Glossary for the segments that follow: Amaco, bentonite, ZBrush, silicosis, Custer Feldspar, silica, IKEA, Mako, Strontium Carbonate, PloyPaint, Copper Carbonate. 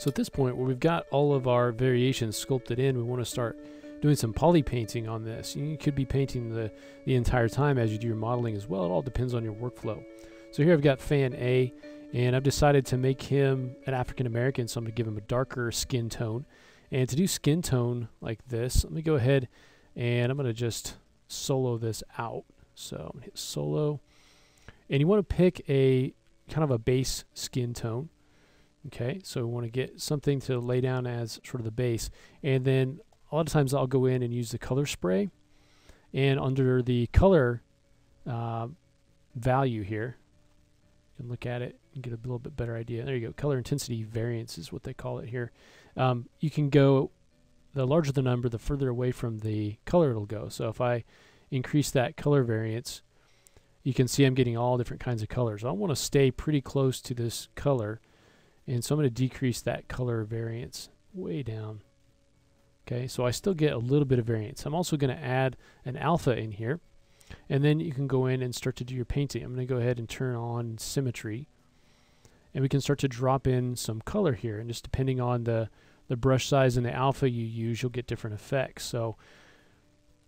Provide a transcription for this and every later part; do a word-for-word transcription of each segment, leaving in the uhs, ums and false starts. So at this point, where we've got all of our variations sculpted in, we want to start doing some poly painting on this. You could be painting the, the entire time as you do your modeling as well. It all depends on your workflow. So here I've got Fan A, and I've decided to make him an African American, so I'm going to give him a darker skin tone. And to do skin tone like this, let me go ahead and I'm going to just solo this out. So I'm going to hit solo. And you want to pick a kind of a base skin tone. Okay, so we want to get something to lay down as sort of the base. And then a lot of times I'll go in and use the color spray. And under the color uh, value here, you can look at it and get a little bit better idea. There you go. Color intensity variance is what they call it here. Um, you can go, the larger the number, the further away from the color it'll go. So if I increase that color variance, you can see I'm getting all different kinds of colors. I want to stay pretty close to this color, and so I'm going to decrease that color variance way down. Okay, so I still get a little bit of variance. I'm also going to add an alpha in here, and then you can go in and start to do your painting. I'm going to go ahead and turn on symmetry, and we can start to drop in some color here, and just depending on the the brush size and the alpha you use, you'll get different effects. So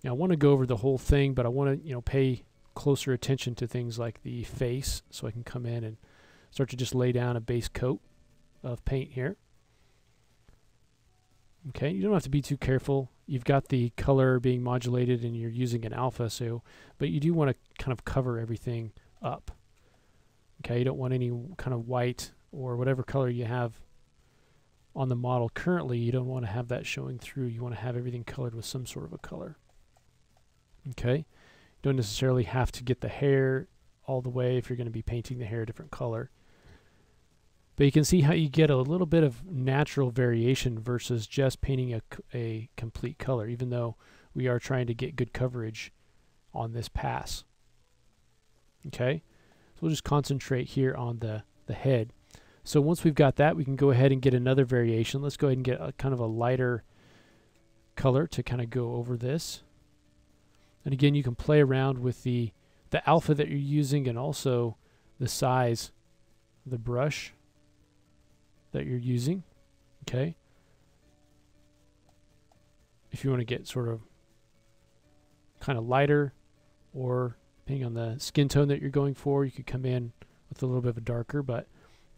you know, I want to go over the whole thing, but I want to you know pay closer attention to things like the face, so I can come in and start to just lay down a base coat of paint here. Okay, you don't have to be too careful. You've got the color being modulated and you're using an alpha, so but you do want to kind of cover everything up. Okay, you don't want any kind of white or whatever color you have on the model currently. You don't want to have that showing through. You want to have everything colored with some sort of a color. Okay. Don't necessarily have to get the hair all the way if you're going to be painting the hair a different color. But you can see how you get a little bit of natural variation versus just painting a, a complete color, even though we are trying to get good coverage on this pass. Okay, so we'll just concentrate here on the, the head. So once we've got that, we can go ahead and get another variation. Let's go ahead and get a kind of a lighter color to kind of go over this. And again, you can play around with the, the alpha that you're using and also the size of the brush that you're using, okay? If you want to get sort of kind of lighter, or depending on the skin tone that you're going for, you could come in with a little bit of a darker, but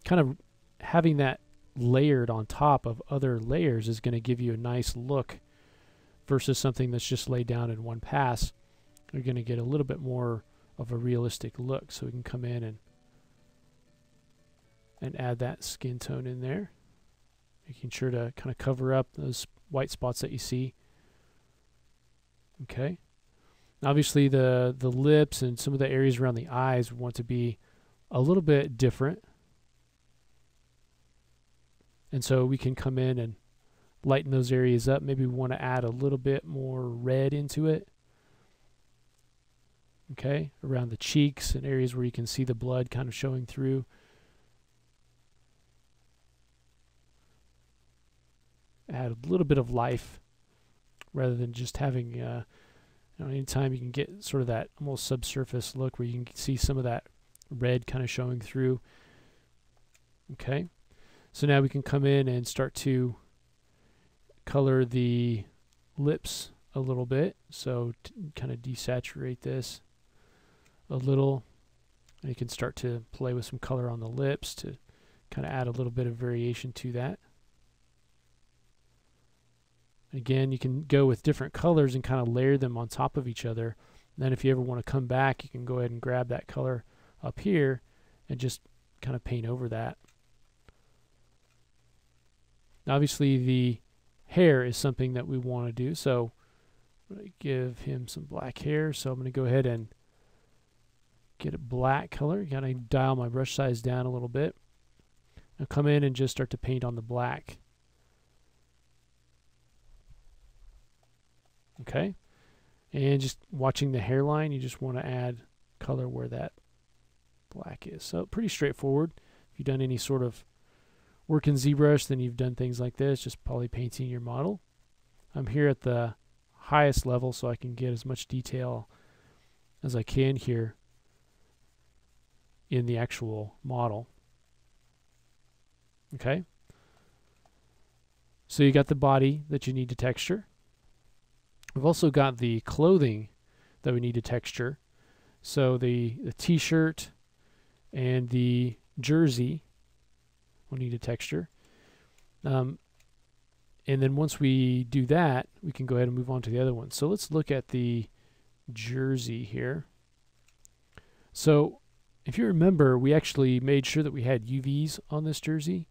kind of having that layered on top of other layers is going to give you a nice look versus something that's just laid down in one pass. You're going to get a little bit more of a realistic look. So we can come in and and add that skin tone in there, making sure to kind of cover up those white spots that you see. Okay, and obviously the the lips and some of the areas around the eyes want to be a little bit different, and so we can come in and lighten those areas up. Maybe we want to add a little bit more red into it. Okay, around the cheeks and areas where you can see the blood kind of showing through. Add a little bit of life rather than just having, uh, you know, anytime you can get sort of that almost subsurface look where you can see some of that red kind of showing through. Okay, so now we can come in and start to color the lips a little bit, so kind of desaturate this a little, and you can start to play with some color on the lips to kind of add a little bit of variation to that. Again, you can go with different colors and kind of layer them on top of each other, and then if you ever want to come back, you can go ahead and grab that color up here and just kind of paint over that. Now, obviously the hair is something that we want to do, so I'm going to give him some black hair. So I'm going to go ahead and get a black color. Got to dial my brush size down a little bit. Now come in and just start to paint on the black. Okay, and just watching the hairline, you just want to add color where that black is. So pretty straightforward. If you've done any sort of work in ZBrush, then you've done things like this, just poly painting your model. I'm here at the highest level, so I can get as much detail as I can here in the actual model. Okay, So you got the body that you need to texture. We've also got the clothing that we need to texture. So the, the t-shirt and the jersey we need to texture. Um, and then once we do that, we can go ahead and move on to the other one. So let's look at the jersey here. So if you remember, we actually made sure that we had U Vs on this jersey.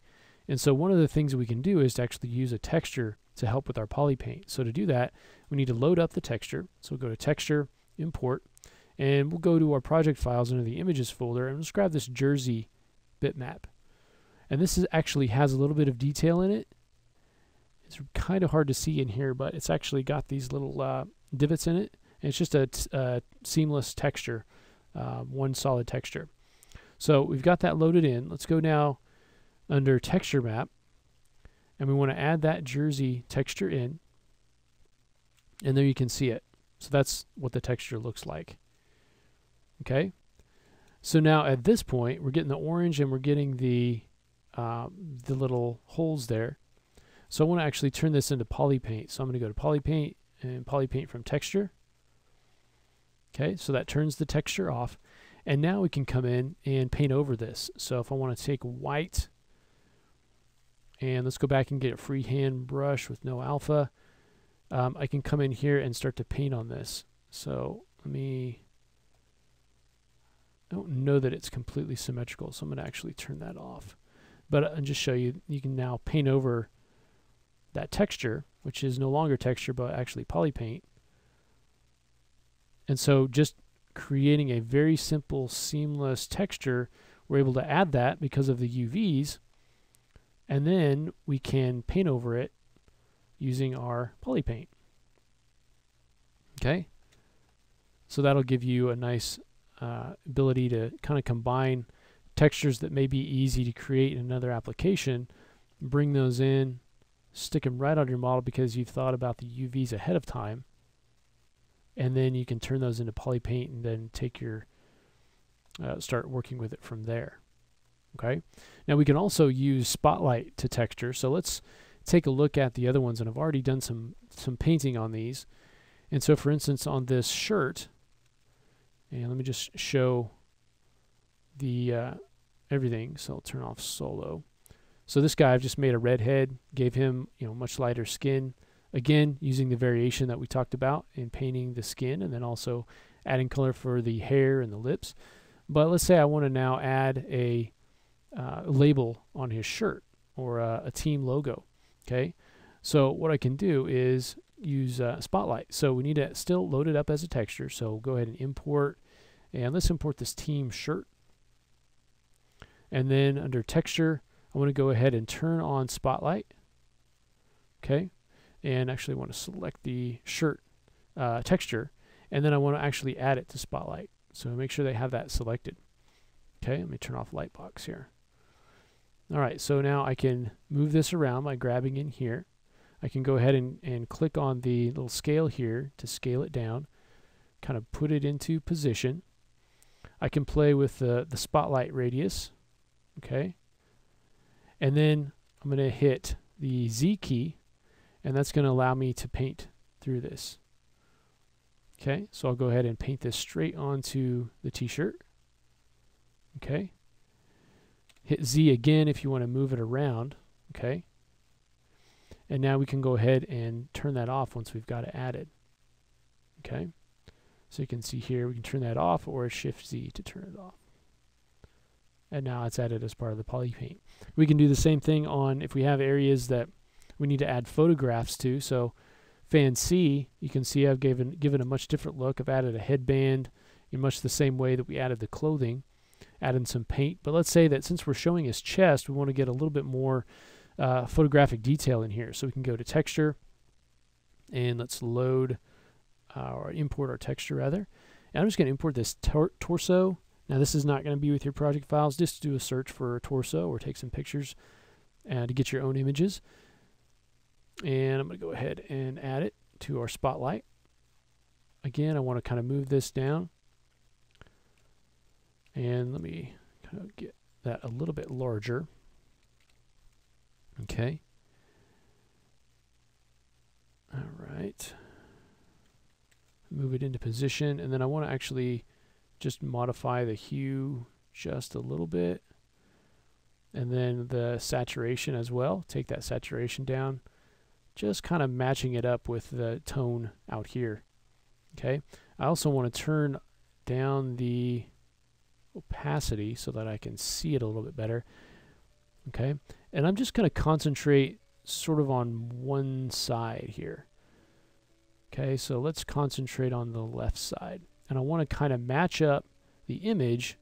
And so one of the things we can do is to actually use a texture to help with our poly paint. So to do that, we need to load up the texture. So we'll go to Texture, Import, and we'll go to our project files under the Images folder, and we'll just grab this jersey bitmap. And this is actually has a little bit of detail in it. It's kind of hard to see in here, but it's actually got these little uh, divots in it. And it's just a t uh, seamless texture, uh, one solid texture. So we've got that loaded in. Let's go now under Texture Map, and we want to add that jersey texture in, and there you can see it. So that's what the texture looks like. Okay, so now at this point we're getting the orange and we're getting the uh, the little holes there. So I want to actually turn this into poly paint. So I'm going to go to poly paint and poly paint from texture. Okay, so that turns the texture off, and now we can come in and paint over this. So if I want to take white, and let's go back and get a freehand brush with no alpha. Um, I can come in here and start to paint on this. So let me, I don't know that it's completely symmetrical, so I'm going to actually turn that off. But I'll just show you, you can now paint over that texture, which is no longer texture, but actually poly paint. And so just creating a very simple, seamless texture, we're able to add that because of the U Vs. And then we can paint over it using our poly paint. Okay, so that'll give you a nice uh, ability to kind of combine textures that may be easy to create in another application, bring those in, stick them right on your model because you've thought about the U Vs ahead of time, and then you can turn those into poly paint and then take your uh, start working with it from there. Okay, now we can also use Spotlight to texture. So let's take a look at the other ones, and I've already done some some painting on these. And so for instance on this shirt, and let me just show the uh, everything. So I'll turn off solo. So this guy, I've just made a redhead, gave him, you know, much lighter skin, again using the variation that we talked about in painting the skin and then also adding color for the hair and the lips. But let's say I want to now add a Uh, label on his shirt or uh, a team logo. Okay, so what I can do is use uh, Spotlight. So we need to still load it up as a texture, so we'll go ahead and import, and let's import this team shirt. And then under texture, I want to go ahead and turn on Spotlight. Okay, and actually want to select the shirt uh, texture, and then I want to actually add it to Spotlight, so make sure they have that selected. Okay, let me turn off Lightbox here. All right, so now I can move this around by grabbing in here. I can go ahead and, and click on the little scale here to scale it down, kind of put it into position. I can play with the, the spotlight radius, okay? And then I'm gonna hit the Z key, and that's gonna allow me to paint through this. Okay, so I'll go ahead and paint this straight onto the t-shirt, okay? Hit Z again if you want to move it around, okay? And now we can go ahead and turn that off once we've got it added, okay? So you can see here we can turn that off or Shift Z to turn it off. And now it's added as part of the poly paint. We can do the same thing on if we have areas that we need to add photographs to. So Fan C, you can see I've given, given a much different look. I've added a headband in much the same way that we added the clothing. Add in some paint, but let's say that since we're showing his chest, we want to get a little bit more uh, photographic detail in here. So we can go to texture, and let's load uh, or import our texture rather. And I'm just going to import this tor torso. Now this is not going to be with your project files. Just do a search for a torso or take some pictures uh, to get your own images. And I'm going to go ahead and add it to our spotlight. Again, I want to kind of move this down. And let me kind of get that a little bit larger. Okay. All right. Move it into position, and then I want to actually just modify the hue just a little bit, and then the saturation as well. Take that saturation down, just kind of matching it up with the tone out here. Okay. I also want to turn down the opacity so that I can see it a little bit better. Okay. And I'm just going to concentrate sort of on one side here. Okay. So let's concentrate on the left side. And I want to kind of match up the image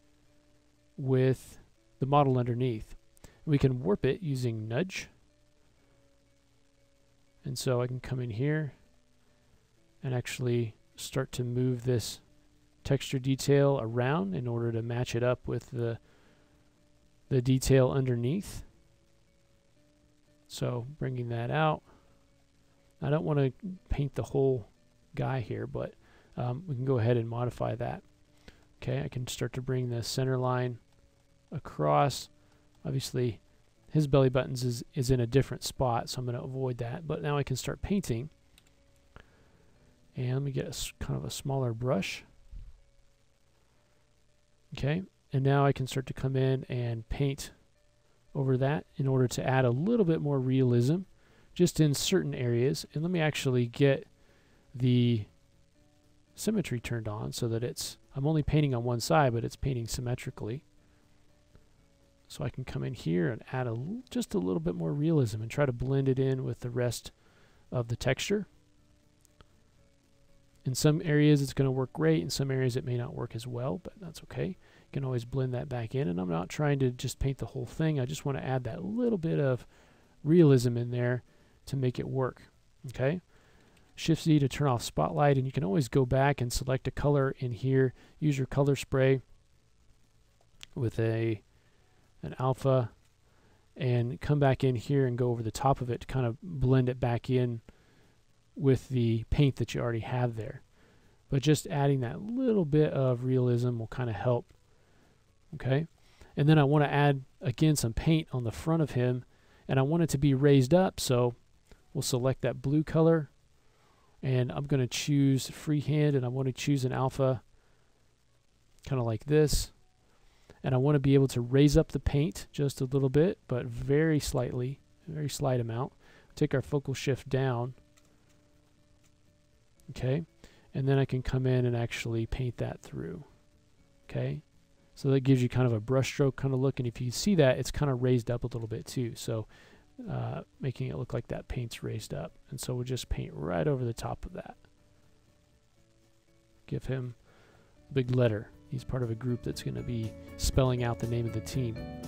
with the model underneath. We can warp it using nudge. And so I can come in here and actually start to move this texture detail around in order to match it up with the the detail underneath. So bringing that out. I don't want to paint the whole guy here, but um, we can go ahead and modify that. Okay, I can start to bring the center line across. Obviously his belly buttons is, is in a different spot, so I'm going to avoid that. But now I can start painting. And let me get a, kind of a smaller brush. Okay, and now I can start to come in and paint over that in order to add a little bit more realism just in certain areas. And let me actually get the symmetry turned on so that it's, I'm only painting on one side, but it's painting symmetrically. So I can come in here and add a, just a little bit more realism and try to blend it in with the rest of the texture. In some areas it's going to work great, in some areas it may not work as well, but that's okay. You can always blend that back in, and I'm not trying to just paint the whole thing. I just want to add that little bit of realism in there to make it work. Okay? Shift Z to turn off Spotlight, and you can always go back and select a color in here. Use your color spray with a an alpha and come back in here and go over the top of it to kind of blend it back in with the paint that you already have there. But just adding that little bit of realism will kind of help. Okay, and then I want to add again some paint on the front of him, and I want it to be raised up, so we'll select that blue color, and I'm going to choose freehand, and I want to choose an alpha kind of like this, and I want to be able to raise up the paint just a little bit, but very slightly, very slight amount. Take our focal shift down. Okay, and then I can come in and actually paint that through. Okay, so that gives you kind of a brushstroke kind of look, and if you see that, it's kind of raised up a little bit too, so uh, making it look like that paint's raised up. And so we'll just paint right over the top of that. Give him a big letter. He's part of a group that's going to be spelling out the name of the team.